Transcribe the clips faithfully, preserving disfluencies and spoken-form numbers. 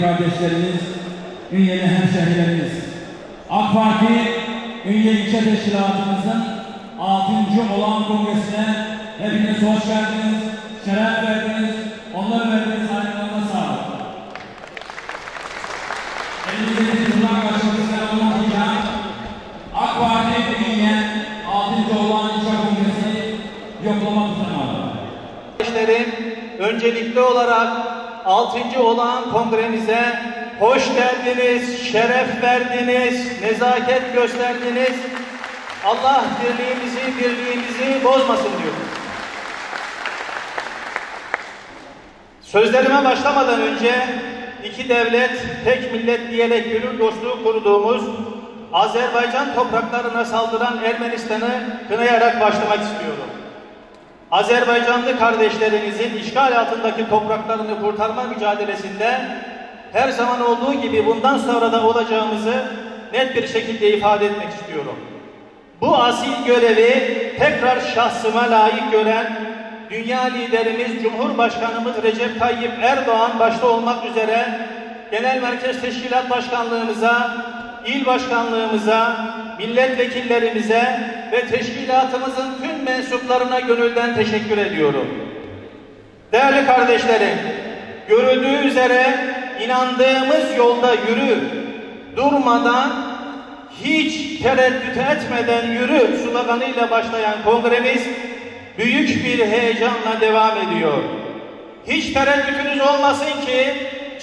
Kardeşlerimiz, Ünye'li hemşehrilerimiz, AK Parti Ünye İlçe Teşkilatımızın altıncı olan kongresine hepiniz hoş geldiniz, şeref verdiniz, onları verdiğiniz hayranlarına sağlık. Elinizdeki tırnak başkanımızdan anlatacağım. AK Parti Ünye altıncı olan İlçe Kongresi yoklama tutamadı. Kardeşlerim, öncelikli olarak altıncı olan kongremize hoş geldiniz, şeref verdiniz, nezaket gösterdiniz. Allah birliğimizi, birliğimizi bozmasın diyorum. Sözlerime başlamadan önce iki devlet, tek millet diyerek gönül dostluğu kurduğumuz Azerbaycan topraklarına saldıran Ermenistan'ı kınayarak başlamak istiyorum. Azerbaycanlı kardeşlerimizin işgal altındaki topraklarını kurtarma mücadelesinde her zaman olduğu gibi bundan sonra da olacağımızı net bir şekilde ifade etmek istiyorum. Bu asil görevi tekrar şahsıma layık gören dünya liderimiz Cumhurbaşkanımız Recep Tayyip Erdoğan başta olmak üzere Genel Merkez Teşkilat Başkanlığımıza, İl başkanlığımıza, milletvekillerimize ve teşkilatımızın tüm mensuplarına gönülden teşekkür ediyorum. Değerli kardeşlerim, görüldüğü üzere inandığımız yolda yürü, durmadan, hiç tereddüt etmeden yürü sloganıyla başlayan kongremiz büyük bir heyecanla devam ediyor. Hiç tereddütünüz olmasın ki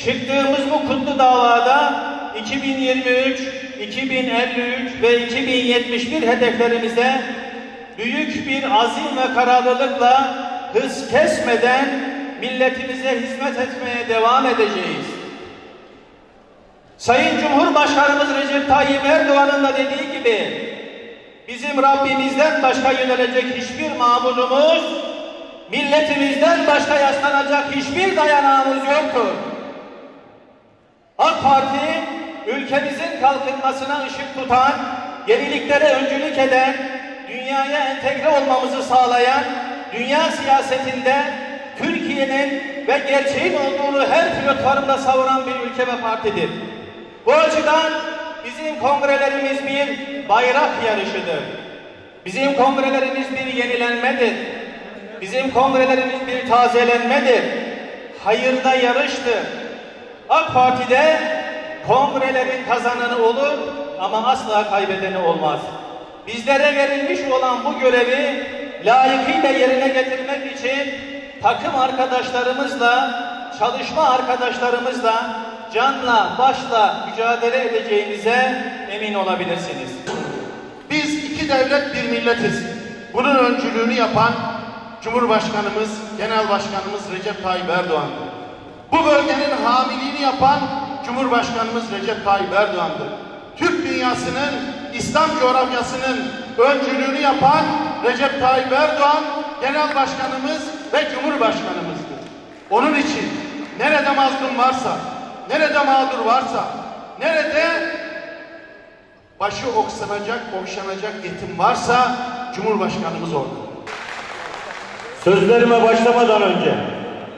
çıktığımız bu kutlu davada iki bin yirmi üç, iki bin elli üç ve iki bin yetmiş bir hedeflerimize büyük bir azim ve kararlılıkla hız kesmeden milletimize hizmet etmeye devam edeceğiz. Sayın Cumhurbaşkanımız Recep Tayyip Erdoğan'ın da dediği gibi bizim Rabbimizden başka yönelecek hiçbir mabudumuz, milletimizden başka yaslanacak hiçbir dayanağımız yoktur. AK Parti ülkemizin kalkınmasına ışık tutan, yeniliklere öncülük eden, dünyaya entegre olmamızı sağlayan, dünya siyasetinde Türkiye'nin ve gerçeğin olduğunu her platformda savunan bir ülke ve partidir. Bu açıdan bizim kongrelerimiz bir bayrak yarışıdır. Bizim kongrelerimiz bir yenilenmedir. Bizim kongrelerimiz bir tazelenmedir. Hayırda yarıştır. AK Parti'de kongrelerin kazananı olur ama asla kaybedeni olmaz. Bizlere verilmiş olan bu görevi layıkıyla yerine getirmek için takım arkadaşlarımızla, çalışma arkadaşlarımızla canla başla mücadele edeceğinize emin olabilirsiniz. Biz iki devlet bir milletiz. Bunun öncülüğünü yapan Cumhurbaşkanımız, Genel Başkanımız Recep Tayyip Erdoğan'dır. Bu bölgenin hamiliğini yapan Cumhurbaşkanımız Recep Tayyip Erdoğan'dır. Türk dünyasının, İslam coğrafyasının öncülüğünü yapan Recep Tayyip Erdoğan, Genel Başkanımız ve Cumhurbaşkanımızdır. Onun için nerede mazlum varsa, nerede mağdur varsa, nerede başı okşanacak, okşanacak yetim varsa Cumhurbaşkanımız orada. Sözlerime başlamadan önce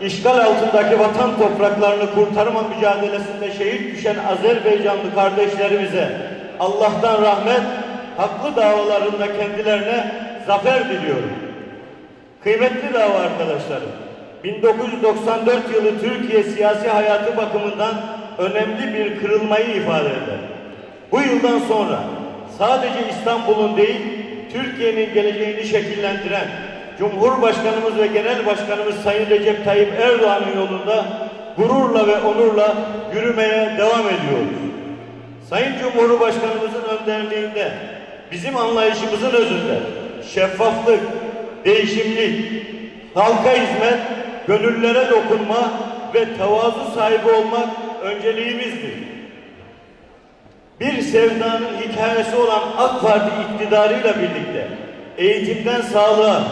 İşgal altındaki vatan topraklarını kurtarma mücadelesinde şehit düşen Azerbaycanlı kardeşlerimize Allah'tan rahmet, haklı davalarında kendilerine zafer diliyorum. Kıymetli dava arkadaşlarım, bin dokuz yüz doksan dört yılı Türkiye siyasi hayatı bakımından önemli bir kırılmayı ifade eder. Bu yıldan sonra sadece İstanbul'un değil, Türkiye'nin geleceğini şekillendiren Cumhurbaşkanımız ve Genel Başkanımız Sayın Recep Tayyip Erdoğan'ın yolunda gururla ve onurla yürümeye devam ediyoruz. Sayın Cumhurbaşkanımızın önderliğinde bizim anlayışımızın özünde şeffaflık, değişimlik, halka hizmet gönüllere dokunma ve tevazu sahibi olmak önceliğimizdir. Bir sevdanın hikayesi olan AK Parti iktidarıyla birlikte eğitimden sağlığa,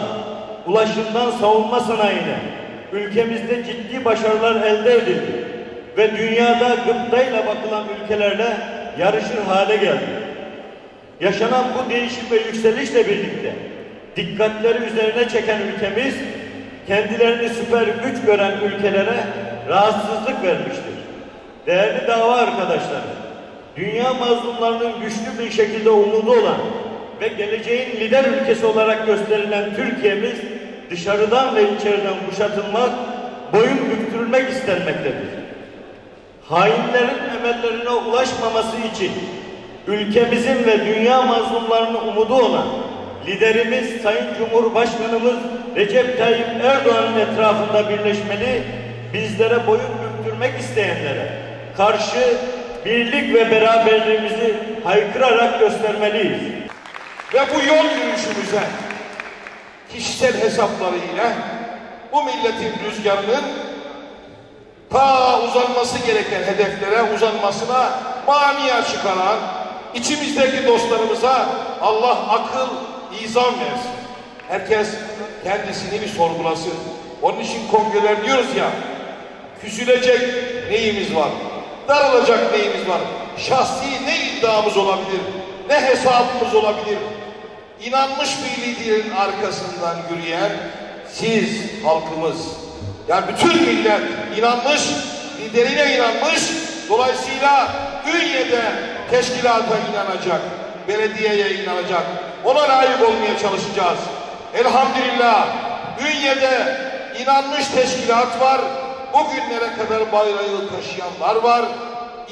ulaşımdan savunma sanayine ülkemizde ciddi başarılar elde edildi ve dünyada gıptayla bakılan ülkelerle yarışır hale geldi. Yaşanan bu değişim ve yükselişle birlikte dikkatleri üzerine çeken ülkemiz, kendilerini süper güç gören ülkelere rahatsızlık vermiştir. Değerli dava arkadaşlarım, dünya mazlumlarının güçlü bir şekilde umudu olan ve geleceğin lider ülkesi olarak gösterilen Türkiye'miz, dışarıdan ve içeriden kuşatılmak, boyun büktürülmek istenmektedir. Hainlerin emellerine ulaşmaması için ülkemizin ve dünya mazlumlarının umudu olan liderimiz Sayın Cumhurbaşkanımız Recep Tayyip Erdoğan'ın etrafında birleşmeli, bizlere boyun büktürmek isteyenlere karşı birlik ve beraberliğimizi haykırarak göstermeliyiz. Ve bu yol yürüyüşümüze kişisel hesaplarıyla bu milletin rüzgarının ta uzanması gereken hedeflere uzanmasına mania çıkaran içimizdeki dostlarımıza Allah akıl, izan versin. Herkes kendisini bir sorgulasın. Onun için kongreler diyoruz ya, küsülecek neyimiz var, daralacak neyimiz var, şahsi ne iddiamız olabilir, ne hesabımız olabilir. İnanmış bir liderin arkasından yürüyen siz halkımız. Yani bütün millet inanmış, liderine inanmış, dolayısıyla Ünye'de teşkilata inanacak, belediyeye inanacak, ona layık olmaya çalışacağız. Elhamdülillah Ünye'de inanmış teşkilat var, bugünlere kadar bayrağı taşıyanlar var,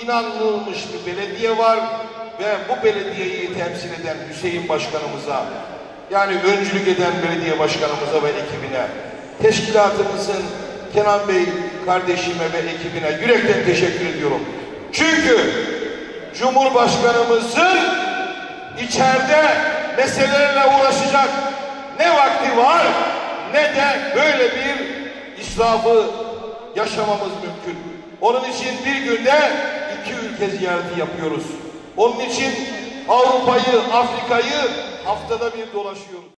inanılmış bir belediye var ve bu belediyeyi temsil eden Hüseyin başkanımıza, yani öncülük eden belediye başkanımıza ve ekibine, teşkilatımızın Kenan Bey kardeşime ve ekibine yürekten teşekkür ediyorum. Çünkü Cumhurbaşkanımızın içeride meselelerle uğraşacak ne vakti var ne de böyle bir israfı yaşamamız mümkün. Onun için bir günde iki ülke ziyareti yapıyoruz. Onun için Avrupa'yı, Afrika'yı haftada bir dolaşıyoruz.